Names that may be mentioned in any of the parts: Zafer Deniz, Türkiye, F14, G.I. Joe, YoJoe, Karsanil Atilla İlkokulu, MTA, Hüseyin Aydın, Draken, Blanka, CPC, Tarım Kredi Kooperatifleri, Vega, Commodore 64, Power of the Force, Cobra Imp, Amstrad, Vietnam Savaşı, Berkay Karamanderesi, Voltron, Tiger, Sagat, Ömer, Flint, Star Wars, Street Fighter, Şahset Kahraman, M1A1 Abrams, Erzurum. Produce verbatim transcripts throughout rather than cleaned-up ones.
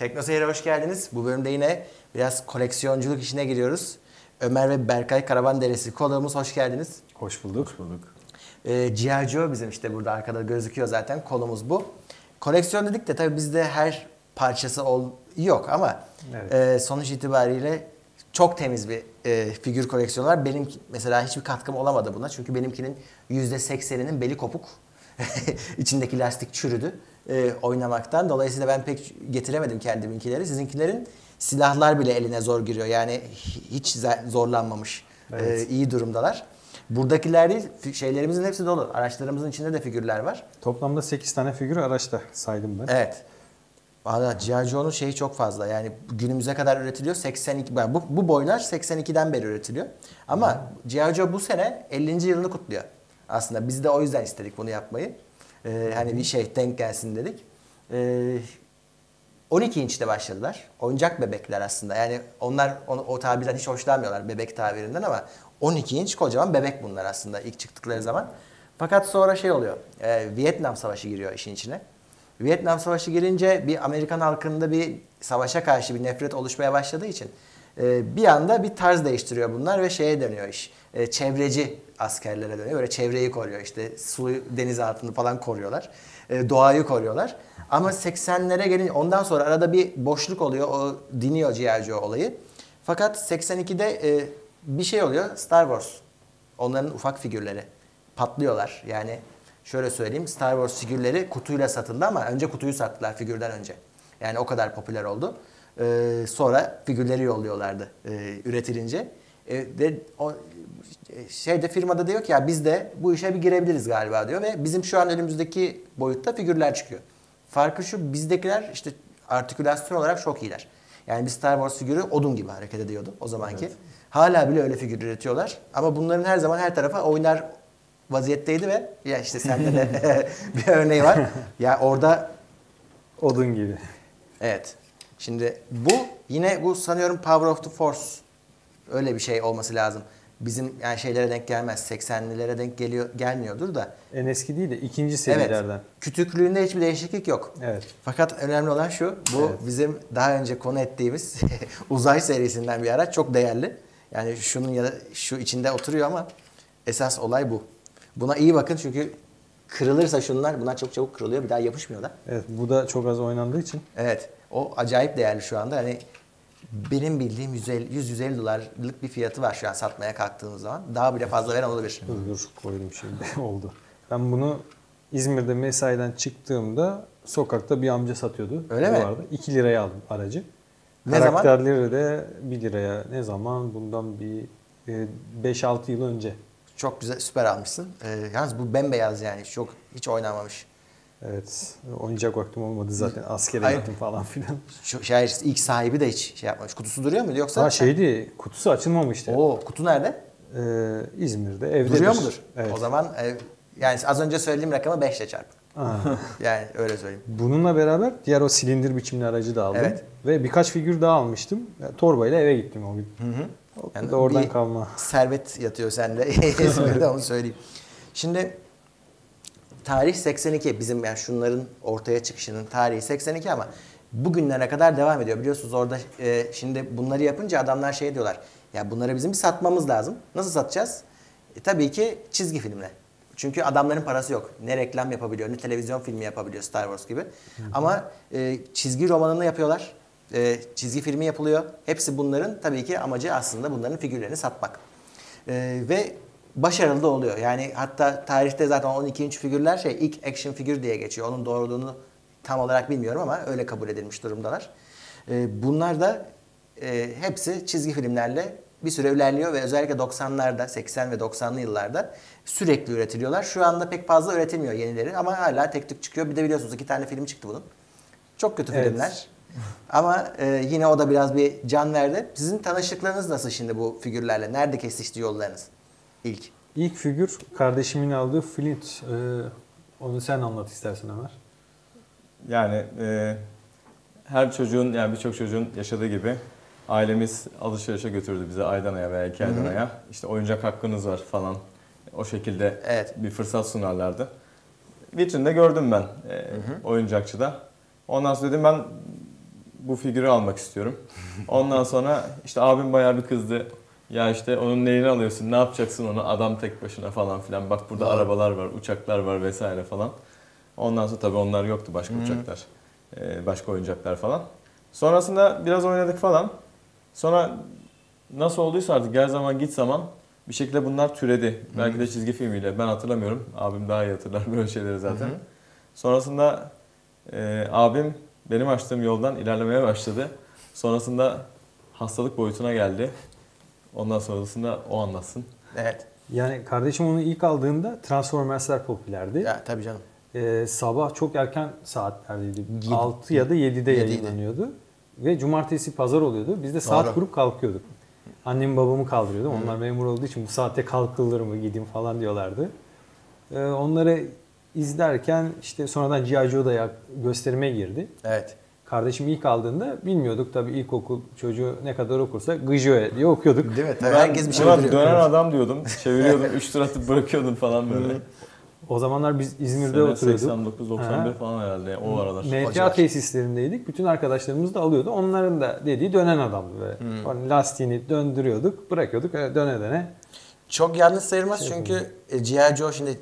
Tekno Seyir'e hoş geldiniz. Bu bölümde yine biraz koleksiyonculuk işine giriyoruz. Ömer ve Berkay Karamanderesi konuğumuz, hoş geldiniz. Hoş bulduk. Hoş bulduk. Ee, G I. Joe bizim işte burada arkada gözüküyor zaten, konumuz bu. Koleksiyon dedik de tabii bizde her parçası ol yok ama evet. e, sonuç itibariyle çok temiz bir e, figür koleksiyonu var. Benim mesela hiçbir katkım olamadı buna çünkü benimkinin yüzde sekseninin beli kopuk. İçindeki lastik çürüdü e, oynamaktan. Dolayısıyla ben pek getiremedim kendiminkileri. Sizinkilerin silahlar bile eline zor giriyor. Yani hiç zorlanmamış. Evet. E, iyi durumdalar. Buradakiler değil, şeylerimizin hepsi dolu. Araçlarımızın içinde de figürler var. Toplamda sekiz tane figür araçta saydım ben. Evet. Valla G I. Joe'nun şeyi çok fazla. Yani günümüze kadar üretiliyor. seksen iki, bu, bu boylar seksen ikiden beri üretiliyor. Ama G I. Joe bu sene ellinci yılını kutluyor. Aslında biz de o yüzden istedik bunu yapmayı. Ee, hani bir şey denk gelsin dedik. Ee, on iki inçte başladılar. Oyuncak bebekler aslında. Yani onlar o, o tabirden hiç hoşlanmıyorlar, bebek tabirinden, ama on iki inç kocaman bebek bunlar aslında ilk çıktıkları zaman. Fakat sonra şey oluyor. E, Vietnam Savaşı giriyor işin içine. Vietnam Savaşı girince bir Amerikan halkında bir savaşa karşı bir nefret oluşmaya başladığı için e, bir anda bir tarz değiştiriyor bunlar ve şeye dönüyor iş. E, çevreci askerlere dönüyor. Böyle çevreyi koruyor, işte suyu, deniz altını falan koruyorlar. E, doğayı koruyorlar. Ama seksenlere gelince ondan sonra arada bir boşluk oluyor. O diniyor G I. Joe olayı. Fakat seksen ikide e, bir şey oluyor. Star Wars. Onların ufak figürleri patlıyorlar. Yani şöyle söyleyeyim. Star Wars figürleri kutuyla satıldı ama önce kutuyu sattılar figürden önce. Yani o kadar popüler oldu. E, sonra figürleri yolluyorlardı e, üretilince. E, de, o, şeyde firmada diyor ki ya biz de bu işe bir girebiliriz galiba diyor ve bizim şu an önümüzdeki boyutta figürler çıkıyor. Farkı şu, bizdekiler işte artikülasyon olarak çok iyiler. Yani bir Star Wars figürü odun gibi hareket ediyordu o zamanki. Evet. Hala bile öyle figür üretiyorlar ama bunların her zaman her tarafa oynar vaziyetteydi ve ya işte sende de bir örneği var. Ya orada odun gibi. Evet. Şimdi bu yine bu sanıyorum Power of the Force, öyle bir şey olması lazım. Bizim yani şeylere denk gelmez. seksenlilere denk geliyor, gelmiyordur da. En eski değil de ikinci serilerden. Evet. Kütüklüğünde hiçbir değişiklik yok. Evet. Fakat önemli olan şu. Bu evet. bizim daha önce konu ettiğimiz uzay serisinden bir araç. Çok değerli. Yani şunun ya da şu içinde oturuyor ama esas olay bu. Buna iyi bakın çünkü kırılırsa şunlar, bunlar çok çabuk kırılıyor. Bir daha yapışmıyor da. Evet. Bu da çok az oynandığı için. Evet. O acayip değerli şu anda. Hani benim bildiğim yüz elli dolarlık bir fiyatı var şu an satmaya kalktığımız zaman. Daha bile fazla veren olabilir. Dur dur koydum şimdi. Oldu. Ben bunu İzmir'de mesaiden çıktığımda sokakta bir amca satıyordu. Öyle mi? Vardı. iki liraya aldım aracı. Ne zaman? Karakterleri de bir liraya. Ne zaman? Bundan bir beş altı yıl önce. Çok güzel, süper almışsın. Ee, yalnız bu bembeyaz yani. Çok hiç oynanmamış. Evet. Oynayacak vaktim olmadı zaten. Askere Hayır. gittim falan filan. Şu, şey, ilk sahibi de hiç şey yapmamış. Kutusu duruyor muydu yoksa? Ha şeydi. Kutusu açılmamıştı. Oo, kutu nerede? Ee, İzmir'de. Evde duruyor bir. mudur? Evet. O zaman e, yani az önce söylediğim rakamı beşle çarp. Yani öyle söyleyeyim. Bununla beraber diğer o silindir biçimli aracı da aldım. Evet. Ve birkaç figür daha almıştım. Yani, torbayla eve gittim o gün. Hı hı. O yani oradan kalma. Servet yatıyor sende. İzmir'de onu söyleyeyim. Şimdi tarih seksen iki, bizim yani şunların ortaya çıkışının tarihi seksen iki ama bugünlere kadar devam ediyor. Biliyorsunuz orada e, şimdi bunları yapınca adamlar şey diyorlar. Ya bunları bizim bir satmamız lazım. Nasıl satacağız? E, tabii ki çizgi filmle. Çünkü adamların parası yok. Ne reklam yapabiliyor, ne televizyon filmi yapabiliyor Star Wars gibi. Hı hı. Ama e, çizgi romanını yapıyorlar. E, çizgi filmi yapılıyor. Hepsi bunların tabii ki amacı aslında bunların figürlerini satmak. E, ve başarılı da oluyor. Yani hatta tarihte zaten on iki inç figürler şey ilk action figür diye geçiyor. Onun doğruluğunu tam olarak bilmiyorum ama öyle kabul edilmiş durumdalar. Ee, bunlar da e, hepsi çizgi filmlerle bir süre ilerliyor ve özellikle doksanlarda, seksen ve doksanlı yıllarda sürekli üretiliyorlar. Şu anda pek fazla üretilmiyor yenileri ama hala tek tük çıkıyor. Bir de biliyorsunuz iki tane film çıktı bunun. Çok kötü evet. filmler. Ama e, yine o da biraz bir can verdi. Sizin tanışıklarınız nasıl şimdi bu figürlerle? Nerede kesişti yollarınız? İlk. İlk figür kardeşimin aldığı Flint. Ee, onu sen anlat istersen Ömer. Yani e, her çocuğun, yani birçok çocuğun yaşadığı gibi ailemiz alışverişe götürdü bize aydan aya veya iki aydan aya. İşte oyuncak hakkınız var falan. O şekilde evet. bir fırsat sunarlardı. Vitrinde gördüm ben e, oyuncakçıda. Ondan sonra dedim ben bu figürü almak istiyorum. Ondan sonra işte abim bayağı bir kızdı. Ya işte onun neyini alıyorsun, ne yapacaksın onu, adam tek başına falan filan. Bak burada arabalar var, uçaklar var vesaire falan. Ondan sonra tabii onlar yoktu, başka hmm. uçaklar, başka oyuncaklar falan. Sonrasında biraz oynadık falan. Sonra nasıl olduysa artık gel zaman git zaman bir şekilde bunlar türedi. Hmm. Belki de çizgi filmiyle, ben hatırlamıyorum. Abim daha iyi hatırlar böyle şeyleri zaten. Hmm. Sonrasında e, abim benim açtığım yoldan ilerlemeye başladı. Sonrasında hastalık boyutuna geldi. Ondan sonrasında o anlatsın. Evet. Yani kardeşim onu ilk aldığında Transformers'ler popülerdi. Ya tabii canım. Ee, sabah çok erken saatlerdeydi. altı ya da yedide yayınlanıyordu. Ve cumartesi pazar oluyordu. Biz de saat kurup kalkıyorduk. Annemi babamı kaldırıyordum. Onlar memur olduğu için bu saatte kalkılır mı gideyim falan diyorlardı. Ee, onları izlerken işte sonradan G I Joe gösterime girdi. Evet. Kardeşim ilk aldığında bilmiyorduk tabii, ilkokul çocuğu ne kadar okursa G J O'ya diye okuyorduk. Değil mi? Tabii ben, herkes bir şey biliyor. Dönen adam diyordum. Çeviriyordum, üç tur atıp bırakıyordum falan böyle. O zamanlar biz İzmir'de sene oturuyorduk. seksen dokuz doksan bir falan herhalde o aralar. M T A tesislerindeydik. Bütün arkadaşlarımız da alıyordu. Onların da dediği dönen adamdı böyle. Hmm. Lastiğini döndürüyorduk, bırakıyorduk öyle döne döne. Çok yanlış sayılmaz şey çünkü G I. Joe şimdi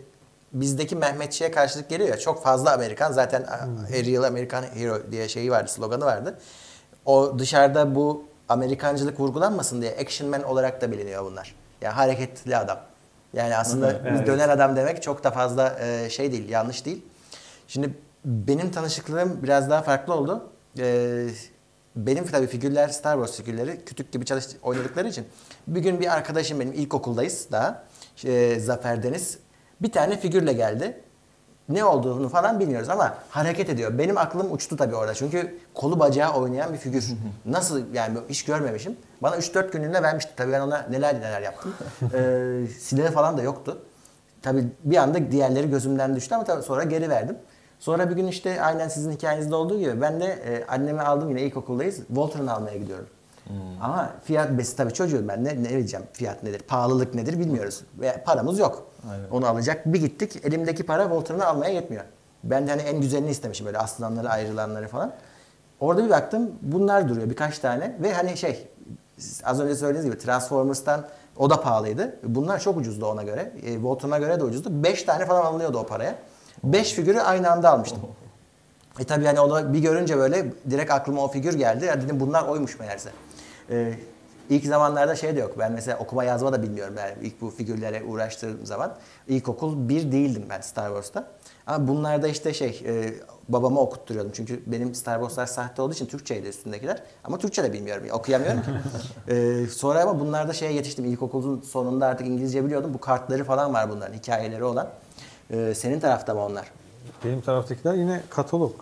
bizdeki Mehmetçiğe karşılık geliyor ya, çok fazla Amerikan zaten hmm. Real American Hero diye şeyi vardı, sloganı vardı. O dışarıda bu Amerikancılık vurgulanmasın diye Action Man olarak da biliniyor bunlar. Yani hareketli adam. Yani aslında hmm, evet. döner adam demek çok da fazla şey değil, yanlış değil. Şimdi benim tanışıklığım biraz daha farklı oldu. Benim tabii figürler, Star Wars figürleri kütük gibi çalış, oynadıkları için. Bir gün bir arkadaşım benim, ilkokuldayız daha, Zafer Deniz. Bir tane figürle geldi. Ne olduğunu falan bilmiyoruz ama hareket ediyor. Benim aklım uçtu tabii orada. Çünkü kolu bacağı oynayan bir figür. Nasıl yani, hiç görmemişim. Bana üç dört günlüğüne vermişti. Tabii ben ona neler neler yaptım. ee, Silahı falan da yoktu. Tabii bir anda diğerleri gözümden düştü ama tabii sonra geri verdim. Sonra bir gün işte aynen sizin hikayenizde olduğu gibi ben de e, annemi aldım, yine ilkokuldayız. Voltron'u almaya gidiyorum. Hmm. Ama fiyat besi tabii çocuğum ben ne, ne diyeceğim, fiyat nedir, pahalılık nedir bilmiyoruz. Ve paramız yok. Aynen. Onu alacak. Bir gittik, elimdeki para Voltron'u almaya yetmiyor. Ben de hani en güzelini istemişim, böyle aslanları, ayrılanları falan. Orada bir baktım, bunlar duruyor birkaç tane ve hani şey, az önce söylediğiniz gibi Transformers'tan o da pahalıydı. Bunlar çok ucuzdu ona göre, e, Voltron'a göre de ucuzdu. beş tane falan alınıyordu o paraya. beş figürü aynı anda almıştım. E tabi hani onu bir görünce böyle direkt aklıma o figür geldi. Ya dedim bunlar oymuş meğerse. Ee, ilk zamanlarda şey de yok. Ben mesela okuma yazma da bilmiyorum. Yani ilk bu figürlere uğraştığım zaman ilkokul bir değildim ben Star Wars'ta. Ama bunlarda işte şey e, babama okutturuyordum. Çünkü benim Star Wars'lar sahte olduğu için Türkçeydi üstündekiler. Ama Türkçe de bilmiyorum. Okuyamıyorum ki. ee, sonra ama bunlarda şeye yetiştim. İlkokulun sonunda artık İngilizce biliyordum. Bu kartları falan var bunların. Hikayeleri olan. Ee, senin tarafta mı onlar? Benim taraftakiler yine katalog.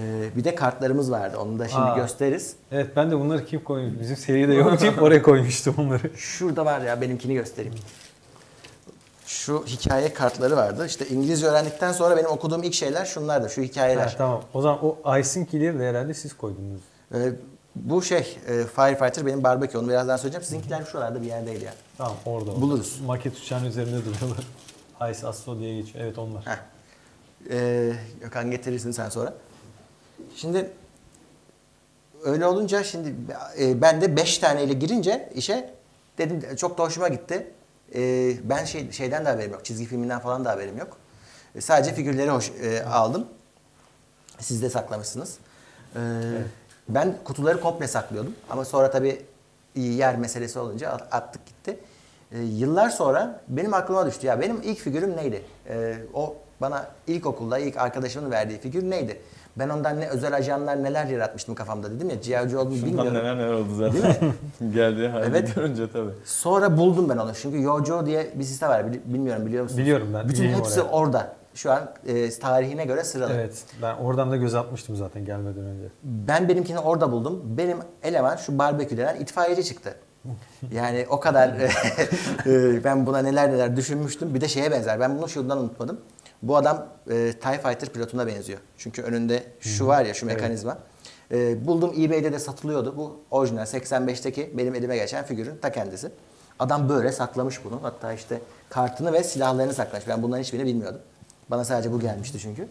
Ee, bir de kartlarımız vardı. Onu da şimdi Aa, gösteririz. Evet, ben de bunları kim koymuş? Bizim seride yok deyip oraya koymuştum onları. Şurada var ya, benimkini göstereyim. Şu hikaye kartları vardı. İşte İngilizce öğrendikten sonra benim okuduğum ilk şeyler şunlardı. Şu hikayeler. Evet, tamam. O zaman o Ice'inkileri de herhalde siz koydunuz. Ee, bu şey e, Firefighter benim barbekü. Onu birazdan söyleyeceğim. Sizinkiler şuralarda bir yerdeydi yani. Tamam, orada. Buluruz. Orada. Maket uçağının üzerinde duruyorlar. Ice Astro diye geçiyor. Evet, onlar. Ee, Gökhan getirirsin sen sonra. Şimdi öyle olunca şimdi e, ben de beş taneyle girince işe dedim çok da hoşuma gitti. E, ben şey, şeyden de haberim yok. Çizgi filminden falan da haberim yok. E, sadece figürleri hoş, e, aldım. Siz de saklamışsınız. E, evet. Ben kutuları komple saklıyordum. Ama sonra tabii yer meselesi olunca attık gitti. E, yıllar sonra benim aklıma düştü. Ya benim ilk figürüm neydi? E, o bana ilkokulda ilk arkadaşımın verdiği figür neydi? Ben ondan ne özel ajanlar neler yaratmıştım kafamda, dedim ya G I Joe olduğunu bilmiyorum. Neler neler oldu zaten. Değil mi? Geldi hali evet. görünce tabii. Sonra buldum ben onu çünkü YoJoe diye bir site var, bilmiyorum biliyor musunuz? Biliyorum ben. Bütün hepsi oraya. orada. Şu an e, tarihine göre sıralı. Evet, ben oradan da göz atmıştım zaten gelmeden önce. Ben benimkini orada buldum. Benim eleman şu barbekü denen itfaiyeci çıktı. Yani o kadar e, ben buna neler neler düşünmüştüm. Bir de şeye benzer, ben bunu şuradan unutmadım. Bu adam e, TIE Fighter pilotuna benziyor. Çünkü önünde şu var ya, şu mekanizma. Evet. E, buldum, eBay'de de satılıyordu. Bu orijinal seksen beşteki benim elime geçen figürün ta kendisi. Adam böyle saklamış bunu. Hatta işte kartını ve silahlarını saklamış. Ben bunların hiçbirini bilmiyordum. Bana sadece bu gelmişti çünkü.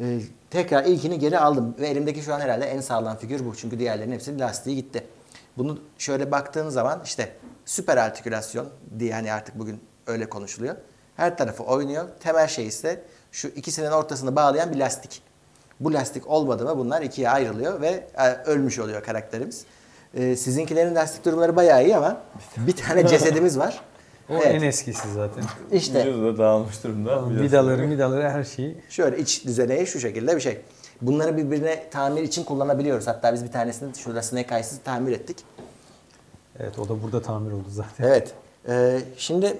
Ee, tekrar ilkini geri aldım ve elimdeki şu an herhalde en sağlam figür bu. Çünkü diğerlerinin hepsinin lastiği gitti. Bunu şöyle baktığın zaman işte süper artikülasyon diye hani artık bugün öyle konuşuluyor. Her tarafı oynuyor. Temel şey ise şu ikisinin ortasını bağlayan bir lastik. Bu lastik olmadı mı bunlar ikiye ayrılıyor ve ölmüş oluyor karakterimiz. Ee, sizinkilerin lastik durumları bayağı iyi ama bir tane cesedimiz var. O evet. En eskisi zaten. İşte. Vücudu da dağılmış durumda. Vidaları, vidaları her şeyi. Şöyle iç düzeneği şu şekilde bir şey. Bunları birbirine tamir için kullanabiliyoruz. Hatta biz bir tanesini şurasına kaysız tamir ettik. Evet, o da burada tamir oldu zaten. Evet. Ee, şimdi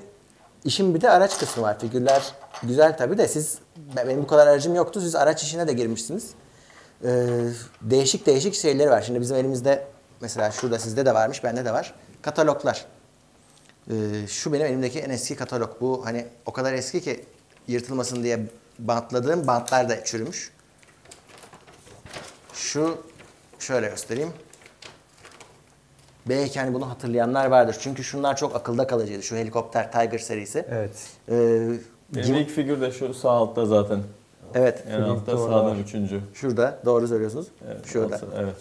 işin bir de araç kısmı var. Figürler güzel tabii de siz, benim bu kadar aracım yoktu. Siz araç işine de girmişsiniz. Ee, değişik değişik şeyleri var. Şimdi bizim elimizde mesela şurada sizde de varmış, bende de var. Kataloglar. Ee, şu benim elimdeki en eski katalog. Bu hani o kadar eski ki yırtılmasın diye bantladığım bantlar da çürümüş. Şu şöyle göstereyim. Belki hani bunu hatırlayanlar vardır. Çünkü şunlar çok akılda kalıcıydı. Şu helikopter Tiger serisi. Evet. Ee, benim ilk figür de şu sağ altta zaten. Evet. En altta sağdan üçüncü. Şurada. Doğru söylüyorsunuz. Evet, şurada. Altta, evet.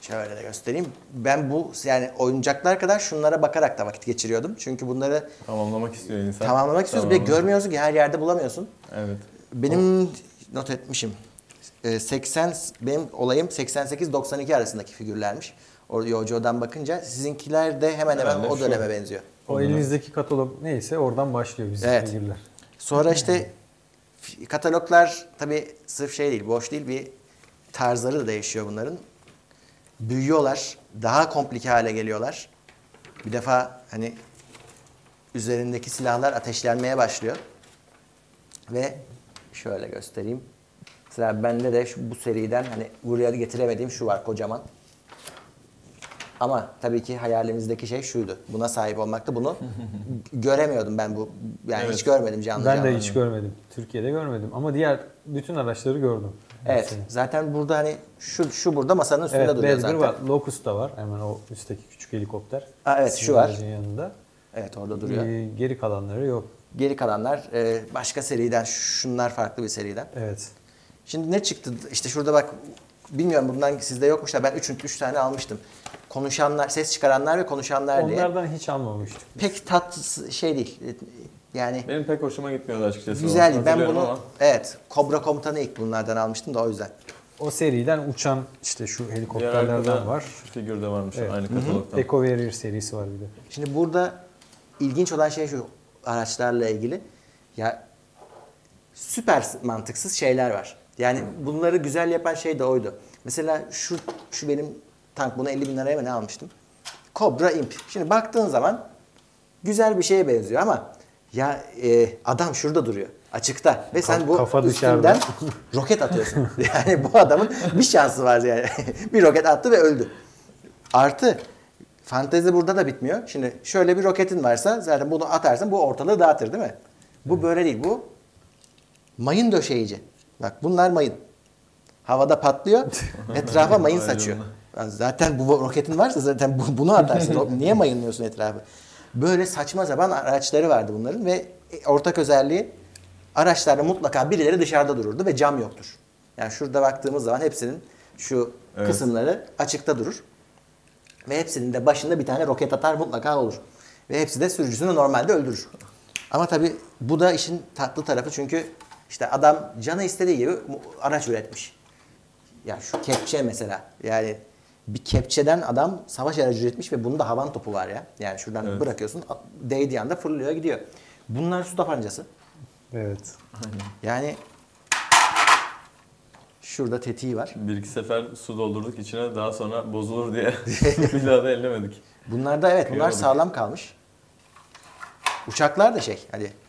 Şöyle de göstereyim. Ben bu yani oyuncaklar kadar şunlara bakarak da vakit geçiriyordum. Çünkü bunları tamamlamak istiyor insan. Tamamlamak istiyoruz. Bir de görmüyorsun ki her yerde bulamıyorsun. Evet. Benim not etmişim. seksen benim olayım seksen sekiz doksan iki arasındaki figürlermiş. O YoJo'dan bakınca sizinkiler de hemen hemen evet, o döneme şu, benziyor. O elinizdeki katalog neyse oradan başlıyor bizim evet. figürler. Sonra işte kataloglar tabii sırf şey değil, boş değil, bir tarzları da değişiyor bunların. Büyüyorlar, daha komplike hale geliyorlar. Bir defa hani üzerindeki silahlar ateşlenmeye başlıyor. Ve şöyle göstereyim. Mesela bende de şu, bu seriden hani buraya getiremediğim şu var kocaman. Ama tabii ki hayalimizdeki şey şuydu. Buna sahip olmakta bunu göremiyordum ben bu. Yani evet. hiç görmedim canlı canlı. Ben de hiç görmedim. Türkiye'de görmedim ama diğer bütün araçları gördüm. Evet. Mesela. Zaten burada hani şu şu burada masanın üstünde evet, duruyor zaten. Evet, var. Locust da var. Hemen o üstteki küçük helikopter. Aa, evet, şu var. Yanında. Evet, orada duruyor. Ee, geri kalanları yok. Geri kalanlar e, başka seriden, şunlar farklı bir seriden. Evet. Şimdi ne çıktı? İşte şurada bak, bilmiyorum bundan sizde yokmuş da ben üç tane almıştım. Konuşanlar, ses çıkaranlar ve konuşanlar onlardan diye. Onlardan hiç almamıştım. Pek tatlı şey değil. Yani benim pek hoşuma gitmiyordu açıkçası. Güzel. Ben bunu ama. Evet, Cobra Komutanı ilk bunlardan almıştım da o yüzden. O seriden uçan işte şu helikopterlerden var. Şu figürde varmış evet. aynı katalogdan. Eco Warrior serisi var bir de. Şimdi burada ilginç olan şey şu araçlarla ilgili. Ya süper mantıksız şeyler var. Yani bunları güzel yapan şey de oydu. Mesela şu şu benim tank, bunu elli bin liraya mı ne almıştım? Cobra Imp. Şimdi baktığın zaman güzel bir şeye benziyor ama ya e, adam şurada duruyor açıkta ve sen bu kafa üstünden roket atıyorsun. Yani bu adamın bir şansı var yani. Bir roket attı ve öldü. Artı fantezi burada da bitmiyor. Şimdi şöyle bir roketin varsa zaten bunu atarsın, bu ortalığı dağıtır değil mi? Bu evet. böyle değil, bu mayın döşeyici. Bak bunlar mayın. Havada patlıyor, etrafa mayın saçıyor. Zaten bu roketin varsa zaten bu, bunu atarsın. Niye mayınlıyorsun etrafı? Böyle saçma sapan araçları vardı bunların ve ortak özelliği araçlarda mutlaka birileri dışarıda dururdu ve cam yoktur. Yani şurada baktığımız zaman hepsinin şu evet. kısımları açıkta durur. Ve hepsinin de başında bir tane roket atar mutlaka olur. Ve hepsi de sürücüsünü normalde öldürür. Ama tabii bu da işin tatlı tarafı çünkü işte adam canı istediği gibi araç üretmiş. Ya şu kepçe mesela yani... Bir kepçeden adam savaş aracı üretmiş ve bunun da havan topu var ya. Yani şuradan evet. bırakıyorsun, değdiği anda fırlıyor gidiyor. Bunlar su tabancası. Evet. Yani şurada tetiği var. Bir iki sefer su doldurduk içine, daha sonra bozulur diye bir daha da ellemedik. Bunlar da evet, bunlar Kıyamadık. Sağlam kalmış. Uçaklar da şey, hadi.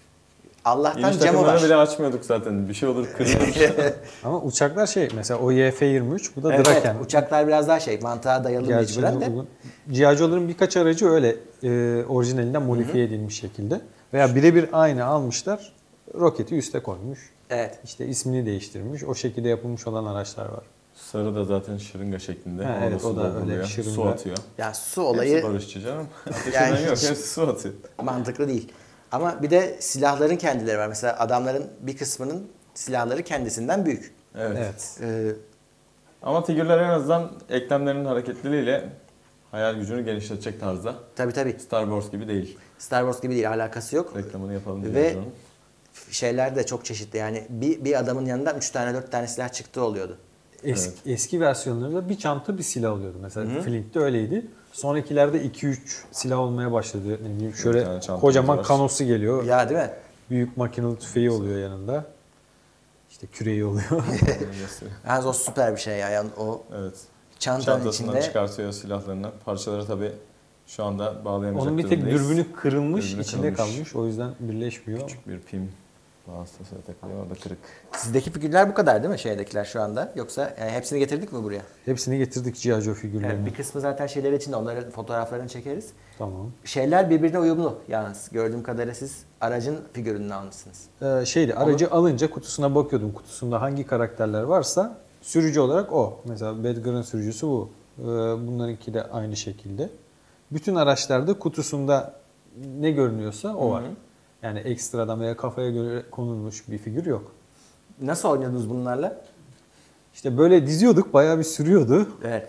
Allah'tan camı var. Bile açmıyorduk zaten. Bir şey olur kırılır. Ama uçaklar şey mesela o Y F yirmi üç bu da evet, Draken. Evet, uçaklar biraz daha şey mantığa dayalı mecburen de. G I. Joe'ların birkaç aracı öyle e, orijinalinden modifiye edilmiş şekilde. Veya birebir aynı almışlar. Roketi üste koymuş. Evet. İşte ismini değiştirmiş. O şekilde yapılmış olan araçlar var. Sarı da zaten şırınga şeklinde. Ha, evet, o da öyle bir şırınga. Su atıyor. Ya su olayı... Hepsi barışçı canım. Ateşinden yani yok. Hepsi su atıyor. Mantıklı değil. Ama bir de silahların kendileri var. Mesela adamların bir kısmının silahları kendisinden büyük. Evet. Evet. Ee, Ama figürler en azından eklemlerinin hareketliliğiyle hayal gücünü genişletecek tarzda. Tabii tabii. Star Wars gibi değil. Star Wars gibi değil, alakası yok. Reklamını yapalım diye. Ve şeyler de çok çeşitli. Yani bir, bir adamın yanından üç tane dört tane silah çıktı oluyordu. Eski, evet. eski versiyonlarında bir çanta bir silah oluyordu. Mesela Hı-hı. Flint'te öyleydi. Sonrakilerde iki üç silah olmaya başladı. Yani şöyle yani kocaman var. Kanosu geliyor. Ya değil mi? Büyük makinalı tüfeği oluyor yanında. İşte küreği oluyor. Yani o süper bir şey ya. Yani o evet. çantanın Çantasından içinde... çıkartıyor silahlarını. Parçaları tabii şu anda bağlayamayacak. Onun bir tek dürbünü kırılmış, dürbünü içinde kırılmış. kalmış. O yüzden birleşmiyor. Küçük bir pim. Vasıtasıyla takılıyor, orada kırık. Sizdeki figürler bu kadar değil mi şeydekiler şu anda? Yoksa yani hepsini getirdik mi buraya? Hepsini getirdik G I Joe figürlerini. Yani bir kısmı zaten şeyler içinde, onların fotoğraflarını çekeriz. Tamam. Şeyler birbirine uyumlu yalnız. Gördüğüm kadarıyla siz aracın figürünü almışsınız. Ee, şeydi, aracı Onu... alınca kutusuna bakıyordum. Kutusunda hangi karakterler varsa sürücü olarak o. Mesela Badger'ın sürücüsü bu. Ee, bunlarınki de aynı şekilde. Bütün araçlarda kutusunda ne görünüyorsa o Hı-hı. var. Yani ekstradan veya kafaya göre konulmuş bir figür yok. Nasıl oynadınız bunlarla? İşte böyle diziyorduk, bayağı bir sürüyordu. Evet.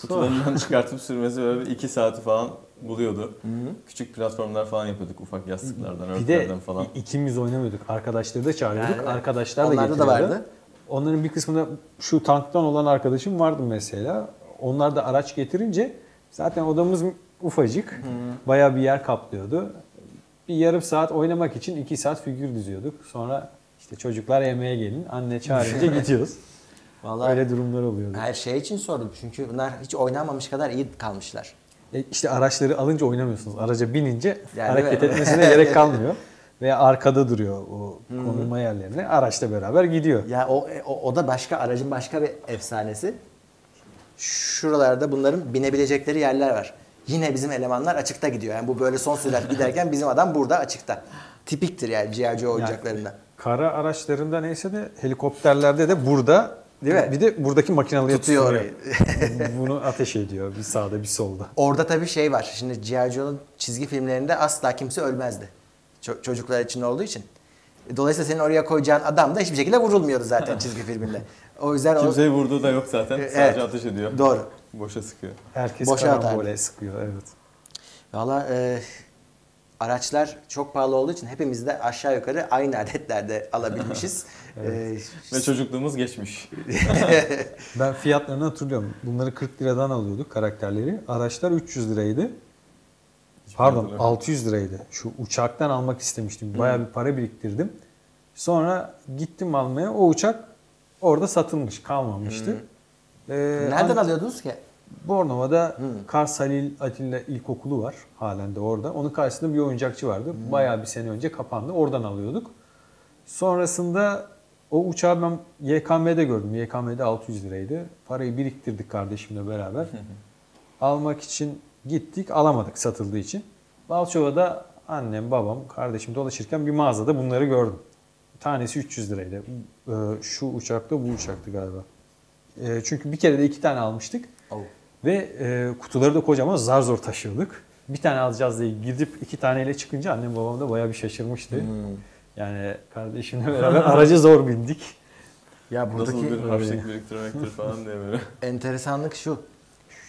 Kutularından çıkartıp sürmesi böyle iki saati falan buluyordu. Hı-hı. Küçük platformlar falan yapıyorduk, ufak yastıklardan, örtülerden falan. Bir de ikimiz oynamıyorduk, arkadaşları da çağırıyorduk, yani, arkadaşlar da getiriyordu. Onlarda da vardı. Onların bir kısmında şu tanktan olan arkadaşım vardı mesela. Onlar da araç getirince zaten odamız ufacık, Hı-hı. bayağı bir yer kaplıyordu. Bir yarım saat oynamak için iki saat figür diziyorduk. Sonra işte çocuklar yemeğe gelin, anne çağırınca gidiyoruz. Vallahi öyle durumlar oluyordu. Her şey için sordum çünkü bunlar hiç oynanmamış kadar iyi kalmışlar. E işte araçları alınca oynamıyorsunuz. Araca binince yani hareket etmesine gerek kalmıyor. Veya arkada duruyor o konulma hmm. yerlerine. Araçla beraber gidiyor. Ya o, o, o da başka, aracın başka bir efsanesi. Şuralarda bunların binebilecekleri yerler var. Yine bizim elemanlar açıkta gidiyor. Yani bu böyle son sürat giderken bizim adam burada açıkta. Tipiktir yani G I Joe oyuncaklarında. Yani kara araçlarında neyse de helikopterlerde de burada değil mi? Bir de buradaki makinalıya tutuyor orayı. Bunu ateş ediyor bir sağda bir solda. Orada tabii şey var. Şimdi G I Joe'nun çizgi filmlerinde asla kimse ölmezdi. Ç- çocuklar için olduğu için. Dolayısıyla senin oraya koyacağın adam da hiçbir şekilde vurulmuyordu zaten çizgi filminde. O yüzden kimseyi o... vurduğu da yok zaten. Evet. Sadece ateş ediyor. Doğru. Boşa sıkıyor. Herkes karambole sıkıyor, evet. Valla e, araçlar çok pahalı olduğu için hepimiz de aşağı yukarı aynı adetlerde alabilmişiz. Evet. e, Ve çocukluğumuz geçmiş. Ben fiyatlarını hatırlıyorum. Bunları kırk liradan alıyorduk karakterleri. Araçlar üç yüz liraydı. Hiç Pardon altı yüz liraydı. Şu uçaktan almak istemiştim. Bayağı bir para biriktirdim. Sonra gittim almaya. O uçak orada satılmış, kalmamıştı. Hı. Ee, Nereden hani, alıyordunuz ki? Bornova'da hmm. Karsanil Atilla İlkokulu var. Halen de orada. Onun karşısında bir oyuncakçı vardı. Hmm. Bayağı bir sene önce kapandı. Oradan alıyorduk. Sonrasında o uçağı ben Y K M'de gördüm. Y K M'de altı yüz liraydı. Parayı biriktirdik kardeşimle beraber. Almak için gittik. Alamadık satıldığı için. Balçova'da annem, babam, kardeşim dolaşırken bir mağazada bunları gördüm. Tanesi üç yüz liraydı. Şu uçakta bu uçaktı galiba. Çünkü bir kere de iki tane almıştık oh. ve e, kutuları da kocaman zar zor taşıyorduk. Bir tane alacağız diye gidip iki taneyle çıkınca annem babam da bayağı bir şaşırmıştı. Hmm. Yani kardeşimle beraber araca zor bindik. Ya buradaki nasıl bir harçlık biriktirmektir falan diye böyle. Enteresanlık şu,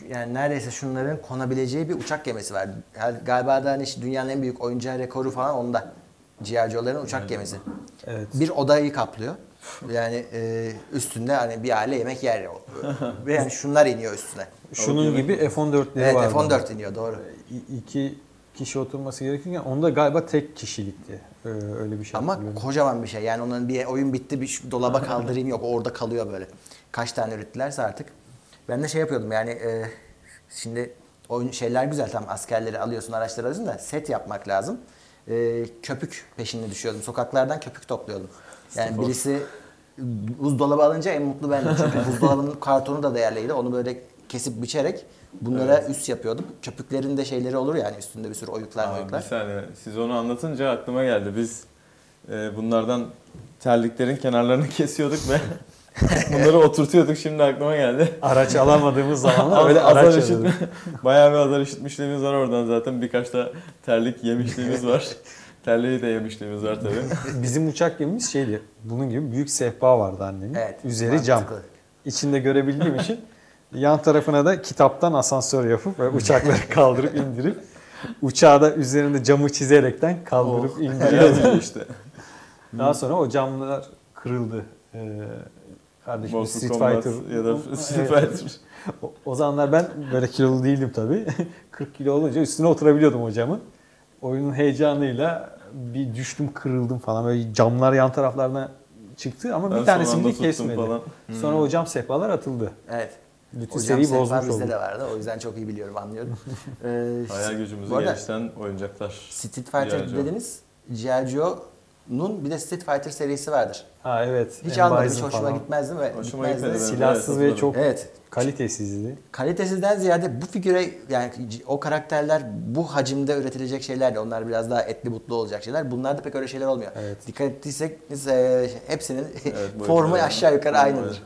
yani neredeyse şunların konabileceği bir uçak gemisi var. Yani galiba da hani dünyanın en büyük oyuncağı rekoru falan onda. G I Joe'ların uçak yani. gemisi. Evet. Bir odayı kaplıyor. Yani e, üstünde hani bir aile yemek yer yok. Yani şunlar iniyor üstüne. Şunun gibi F on dörtleri evet, vardı. Evet F on dört iniyor doğru. E, iki kişi oturması gerekirken onda galiba tek kişilikti. Ee, öyle bir şey. Ama kocaman bir şey. Yani onların bir oyun bitti bir dolaba kaldırayım yok. Orada kalıyor böyle. Kaç tane ürettilerse artık. Ben de şey yapıyordum yani e, şimdi oyun şeyler güzel tam askerleri alıyorsun araçları alıyorsun da set yapmak lazım. E, köpük peşine düşüyordum. Sokaklardan köpük topluyordum. Yani birisi buzdolabı alınca en mutlu bendim. Çünkü buzdolabının kartonu da değerliydi. Onu böyle kesip biçerek bunlara evet. üst yapıyordum. Köpüklerin de şeyleri olur yani üstünde bir sürü oyuklar Aa, oyuklar. Bir saniye. Siz onu anlatınca aklıma geldi. Biz e, bunlardan terliklerin kenarlarını kesiyorduk ve bunları oturtuyorduk. Şimdi aklıma geldi. Araç alamadığımız zaman öyle araç alıyorduk. Bayağı bir azar işitmişliğimiz var oradan zaten. Birkaç da terlik yemişliğimiz var. Terliği de yemişliğimiz var tabii. Bizim uçak gemimiz şeydi, bunun gibi büyük sehpa vardı annemin. Evet, üzeri mantıklı. Cam. İçinde görebildiğim için yan tarafına da kitaptan asansör yapıp ve uçakları kaldırıp indirip uçağı da üzerinde camı çizerekten kaldırıp oh, indiriyordu işte. Daha sonra o camlar kırıldı. Ee, kardeşim Street Fighter ya da Street Fighter. O, o zamanlar ben böyle kilolu değildim tabii. kırk kilo olunca üstüne oturabiliyordum o camın. Oyunun heyecanıyla bir düştüm, kırıldım falan. Böyle camlar yan taraflarına çıktı ama ben bir tanesini de kesmedi. Falan. Sonra hmm. o cam sehpalar atıldı. Evet. Bütün o cam sehpa bizde de vardı. O yüzden çok iyi biliyorum, anlıyorum. ee, Hayal gücümüzü geliştiren oyuncaklar. Street Fighter dediniz. G I. Joe'nun bir de Street Fighter serisi vardır. Ha evet. Hiç almadım. Hiç hoşuma falan. Gitmezdi ve hoşuma gitmezdi. Silahsız evet, ve çok... Evet. Kalitesizdi. Kalitesizden ziyade bu figüre, yani o karakterler bu hacimde üretilecek şeylerdi. Onlar biraz daha etli butlu olacak şeyler. Bunlarda pek öyle şeyler olmuyor. Evet. Dikkat ettiyseniz e, hepsinin evet, formu aşağı yukarı aynıdır.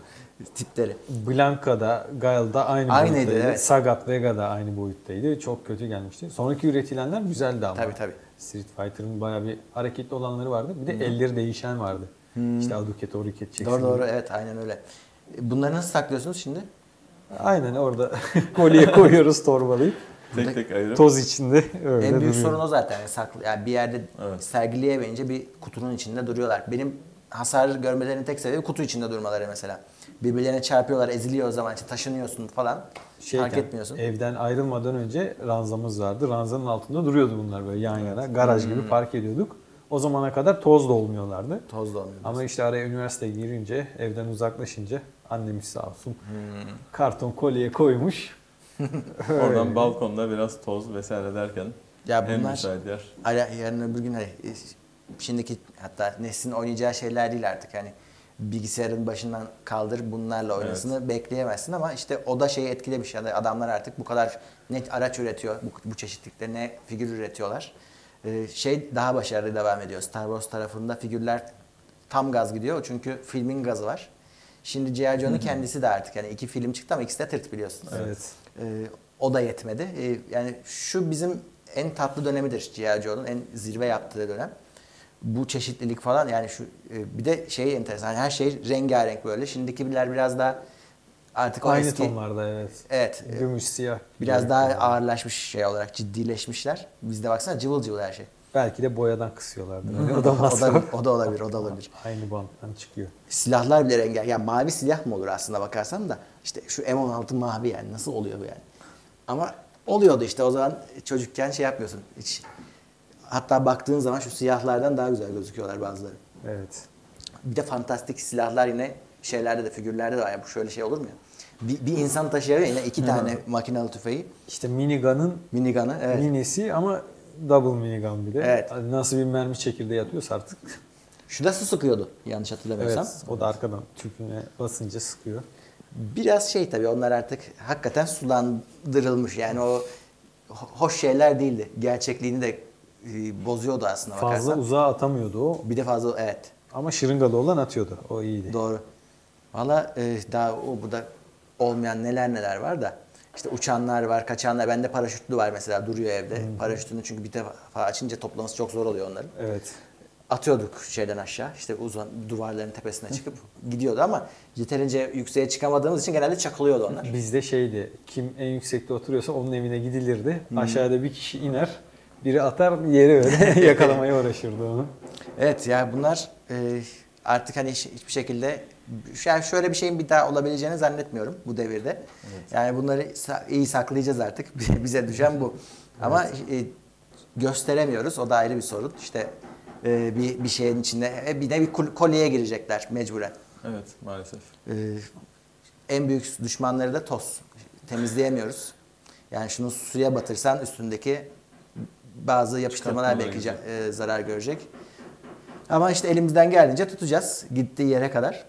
Tipleri. Blanka'da, Gael'da aynı Aynıydı, boyuttaydı. Evet. Sagat, Vega da aynı boyuttaydı. Çok kötü gelmişti. Sonraki üretilenler güzeldi ama. Tabii tabii. Street Fighter'ın bayağı bir hareketli olanları vardı. Bir de hmm. elleri değişen vardı. Hmm. İşte aduket, oruket çeksin. Doğru doğru, evet aynen öyle. Bunları nasıl saklıyorsunuz şimdi? Aynen orada kolye koyuyoruz, torbalayıp tek tek ayırıp toz içinde öyle. En büyük duruyor. Sorun o zaten, yani saklı, yani bir yerde evet. sergileyemeyince bir kutunun içinde duruyorlar. Benim hasar görmelerinin tek sebebi kutu içinde durmaları mesela. Birbirlerine çarpıyorlar, eziliyor o zaman işte taşınıyorsun falan. Şeyken, fark etmiyorsun. Evden ayrılmadan önce ranzamız vardı. Ranzanın altında duruyordu bunlar böyle yan yana. Evet. Garaj hmm. gibi park ediyorduk. O zamana kadar toz da olmuyorlardı. Toz da olmuyordu. Ama işte araya üniversiteye girince, evden uzaklaşınca annemiz sağ olsun hmm. karton kolyeye koymuş. Oradan balkonda biraz toz vesaire derken ya hem müsait yer. Ara, yarın öbür gün hani, şimdiki hatta neslin oynayacağı şeyler değil artık. Yani bilgisayarın başından kaldır bunlarla oynasını evet. bekleyemezsin ama işte o da şeyi etkilemiş. Yani adamlar artık bu kadar net araç üretiyor, bu, bu çeşitlikte ne figür üretiyorlar. Şey daha başarılı devam ediyor. Star Wars tarafında figürler tam gaz gidiyor çünkü filmin gazı var. Şimdi G I. Joe'nun kendisi de artık yani iki film çıktı ama ikisi de tırt biliyorsunuz. Evet. Ee, o da yetmedi. Ee, yani şu bizim en tatlı dönemidir G I. Joe'nun en zirve yaptığı dönem. Bu çeşitlilik falan yani şu e, bir de şey enteresan, her şey rengarenk böyle. Şimdikiler biraz daha artık aynı eski, tonlarda evet. Evet. Gümüş, siyah. Biraz gümüş daha yani. Ağırlaşmış şey olarak ciddileşmişler. Bizde baksana cıvıl cıvıl her şey. Belki de boyadan kısıyorlardı. o, da o, da, o da olabilir, o da olabilir. Aynı banttan çıkıyor. Silahlar bile rengarenk. Ya mavi silah mı olur aslında bakarsan da işte şu M on altı mavi yani nasıl oluyor bu yani? Ama oluyordu işte o zaman çocukken şey yapmıyorsun hiç. Hatta baktığın zaman şu siyahlardan daha güzel gözüküyorlar bazıları. Evet. Bir de fantastik silahlar yine şeylerde de figürlerde de var. Ya bu şöyle şey olur mu ya? Bir, bir insan taşıyor yine iki tane makinalı tüfeği. İşte minigun'ın minigun'ı, evet. minisi ama double minigun bir de. Evet. Nasıl bir mermi çekirdeği atıyorsa artık. Şu da su sıkıyordu yanlış hatırlamıyorsam. Evet, o da arkadan tüpüne basınca sıkıyor. Biraz şey tabii onlar artık hakikaten sulandırılmış yani o hoş şeyler değildi. Gerçekliğini de bozuyordu aslında bakarsan. Fazla uzağa atamıyordu o. Bir de fazla evet. Ama şırıngalı olan atıyordu. O iyiydi. Doğru. Valla e, daha o burada olmayan neler neler var da. İşte uçanlar var, kaçanlar. Bende paraşütlü var mesela duruyor evde. Hmm. Paraşütünü çünkü bir defa açınca toplaması çok zor oluyor onların. Evet. Atıyorduk şeyden aşağı. İşte uzun duvarların tepesine çıkıp gidiyordu ama yeterince yükseğe çıkamadığımız için genelde çakılıyordu onlar. Bizde şeydi. Kim en yüksekte oturuyorsa onun evine gidilirdi. Hmm. Aşağıda bir kişi iner. Biri atar, yeri öyle yakalamaya uğraşırdı onu. Evet ya yani bunlar e, artık hani hiçbir şekilde yani şöyle bir şeyin bir daha olabileceğini zannetmiyorum bu devirde. Evet. Yani bunları iyi saklayacağız artık. Bize düşen bu. Ama evet. e, gösteremiyoruz. O da ayrı bir sorun. İşte e, bir, bir şeyin içinde e, bir de bir kolyeye girecekler mecburen. Evet maalesef. E, en büyük düşmanları da toz. Temizleyemiyoruz. Yani şunu suya batırsan üstündeki bazı yapıştırmalar belki e, zarar görecek. Ama işte elimizden geldiğince tutacağız gittiği yere kadar.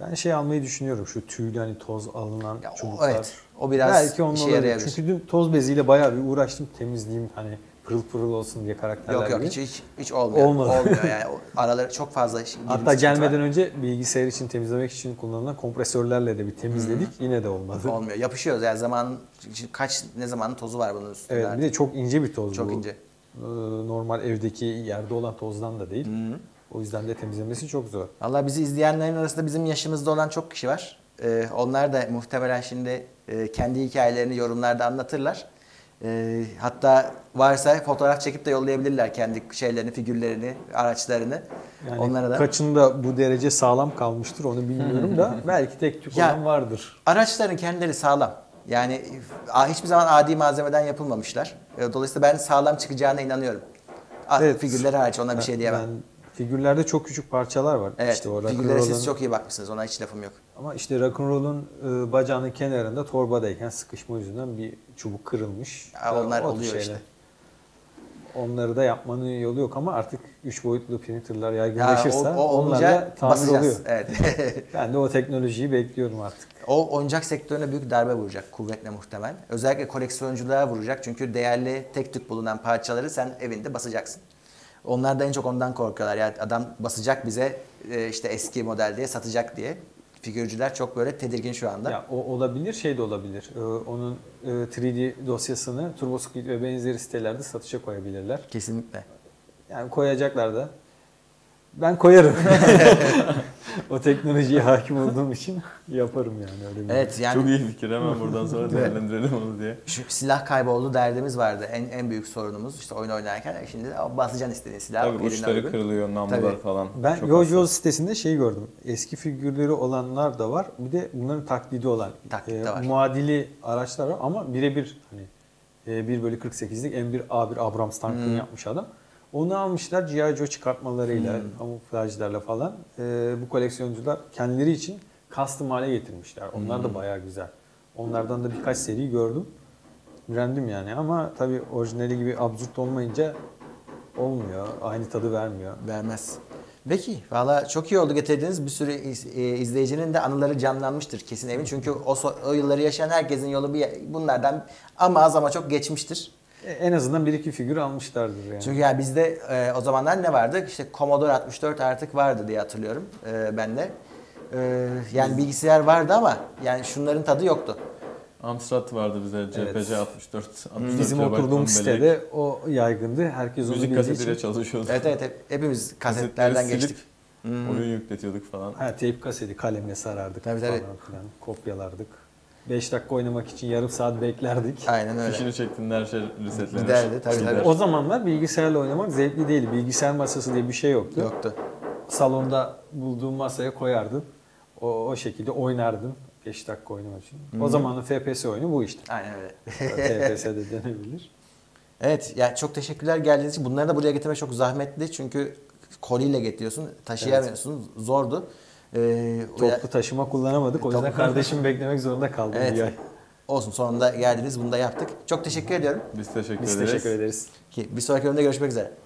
Ben şey almayı düşünüyorum şu tüylü hani toz alınan ya çubuklar. O, evet. O biraz belki işe yarayabilir. Çünkü dün toz beziyle bayağı bir uğraştım temizleyeyim hani pırıl pırıl olsun diye karakterler. Yok yok hiç, hiç hiç olmuyor. Olmadı. Olmuyor yani araları çok fazla. Hatta gelmeden var. Önce bilgisayar için temizlemek için kullanılan kompresörlerle de bir temizledik hmm. yine de olmadı. Olmuyor. Yapışıyoruz yani zaman kaç ne zamanın tozu var bunun üstünde. Evet artık. Bir de çok ince bir toz çok bu. Çok ince. normal evdeki yerde olan tozdan da değil. Hı-hı. O yüzden de temizlemesi çok zor. Vallahi bizi izleyenlerin arasında bizim yaşımızda olan çok kişi var. Ee, onlar da muhtemelen şimdi e, kendi hikayelerini yorumlarda anlatırlar. E, hatta varsa fotoğraf çekip de yollayabilirler kendi şeylerini, figürlerini, araçlarını. Yani onlara da. Kaçında bu derece sağlam kalmıştır onu bilmiyorum da belki tek tük olan vardır. Araçların kendileri sağlam. Yani hiçbir zaman adi malzemeden yapılmamışlar. Dolayısıyla ben sağlam çıkacağına inanıyorum. Evet. Figürler hariç ona bir şey diyemem. Ben, figürlerde çok küçük parçalar var. Evet, işte o figürlere siz çok iyi bakmışsınız. Ona hiç lafım yok. Ama işte rock'n'roll'un e, bacağının kenarında torbadayken sıkışma yüzünden bir çubuk kırılmış. Aa, onlar o oluyor şeyler. işte. Onları da yapmanın yolu yok ama artık üç boyutlu printerlar yaygınlaşırsa ya, o, o onlar da tamir basacağız. oluyor. Evet. Ben de o teknolojiyi bekliyorum artık. O oyuncak sektörüne büyük darbe vuracak kuvvetle muhtemel. Özellikle koleksiyonculuğa vuracak çünkü değerli tek tük bulunan parçaları sen evinde basacaksın. Onlar da en çok ondan korkuyorlar. Yani adam basacak bize işte eski model diye satacak diye. Figürcüler çok böyle tedirgin şu anda. Ya, o olabilir, şey de olabilir. Ee, onun e, üç D dosyasını Turbo Squid ve benzeri sitelerde satışa koyabilirler. Kesinlikle. Yani koyacaklar da. Ben koyarım. O teknolojiye hakim olduğum için yaparım yani. Öyle bir evet, yani... Çok iyi fikir, hemen buradan sonra değerlendirelim onu diye. Şu silah kayboldu derdimiz vardı. En en büyük sorunumuz işte oyun oynarken. Şimdi basacan istediğin silah. Tabii uçları kırılıyor, namlular falan. Ben YoJoe sitesinde şey gördüm. Eski figürleri olanlar da var. Bir de bunların taklidi olan taklidi e, muadili araçlar var ama birebir hani e, bir bölü kırk sekizlik M bir A bir Abrams tankını hmm. yapmış adam. Onu almışlar G I Joe çıkartmalarıyla, hmm. kamuflajlarla falan. Ee, bu koleksiyoncular kendileri için custom hale getirmişler. Onlar hmm. da bayağı güzel. Onlardan da birkaç seri gördüm. Beğendim yani ama tabii orijinali gibi absürt olmayınca olmuyor. Aynı tadı vermiyor. Vermez. Peki, valla çok iyi oldu getirdiğiniz. Bir sürü izleyicinin de anıları canlanmıştır kesin evin. Çünkü o, o yılları yaşayan herkesin yolu bir, bunlardan ama az ama çok geçmiştir. En azından bir iki figür almışlardır yani. Çünkü yani bizde e, o zamanlar ne vardı? İşte Commodore altmış dört artık vardı diye hatırlıyorum e, ben de. E, yani bilgisayar vardı ama yani şunların tadı yoktu. Amstrad vardı bize, C P C evet. altmış dört. altmış dört Bizim oturduğum sitede o yaygındı. Herkes onu müzik kasetiyle çalışıyordu. Evet evet hep, hepimiz kasetlerden geçtik. Hmm. Oyun yükletiyorduk falan. Ha, teyp kaseti kalemle sarardık tabii, falan filan. Kopyalardık. beş dakika oynamak için yarım saat beklerdik. Aynen öyle. Fişini çektiğinde her şey resetlenir. Giderdi tabii tabii. O zamanlar bilgisayarla oynamak zevkli değildi. Bilgisayar masası diye bir şey yoktu. Yoktu. Salonda bulduğum masaya koyardım. O, o şekilde oynardım beş dakika oynamak için. Hmm. O zamanın F P S oyunu bu işte. Aynen öyle. F P S de denebilir. Evet yani çok teşekkürler geldiğiniz için. Bunları da buraya getirmek çok zahmetli. Çünkü koliyle getiriyorsun, taşıyamıyorsun. Evet. Zordu. Ee, Toplu taşıma kullanamadık. O yüzden kardeşim beklemek zorunda kaldım evet. bir ay. Olsun, sonunda geldiniz. Bunu da yaptık. Çok teşekkür ediyorum. Biz teşekkür Biz ederiz. Biz teşekkür ederiz. Bir sonraki bölümde görüşmek üzere.